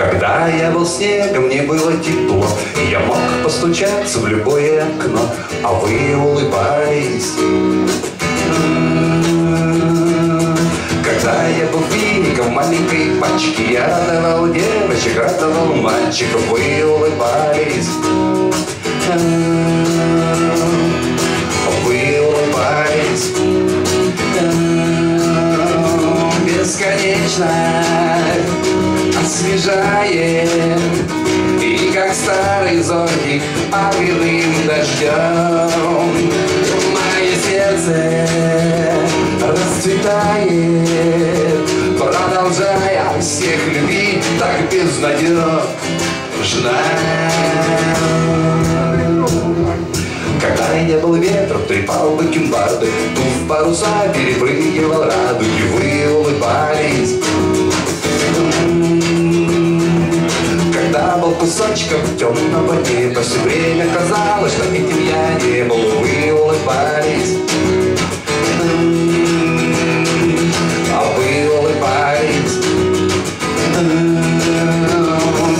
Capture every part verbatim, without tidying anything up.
Когда я был снегом, мне было тепло, и я мог постучаться в любое окно, а вы улыбались. Когда я был фиником маленькой пачки, я радовал девочек, радовал мальчиков, вы улыбались. Вы улыбались. Бесконечно освежает, и как старый зонтик огненным дождем мое сердце расцветает, продолжая всех любить так безнадежно. Когда я был ветром, трепал бакенбарды, тув паруса, перепрыгивал радуги, вы улыбались. Когда был кусочком темного неба, все время казалось, что этим я не был, вы улыбались. А вы улыбались.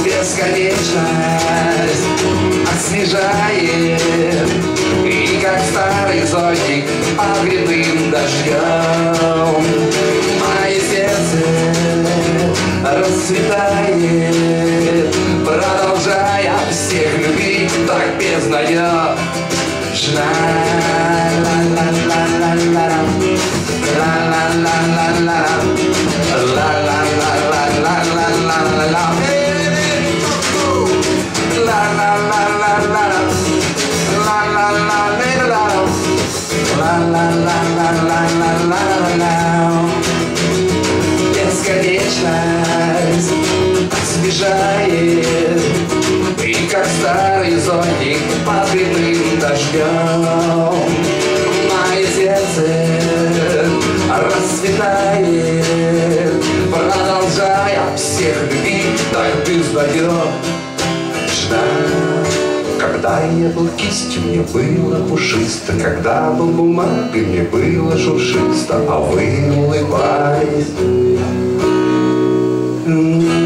Бесконечность освежает, как старый зонтик огненным дождем мое сердце расцветает, продолжая всех любить так безнадежно. Бесконечность освежает, и как старый зонтик под ледяным дождем мое сердце расцветает, продолжая всех любить так безнадежно. Когда я был кистью, мне было пушисто, когда был бумагой, мне было шуршисто, а вы улыбались.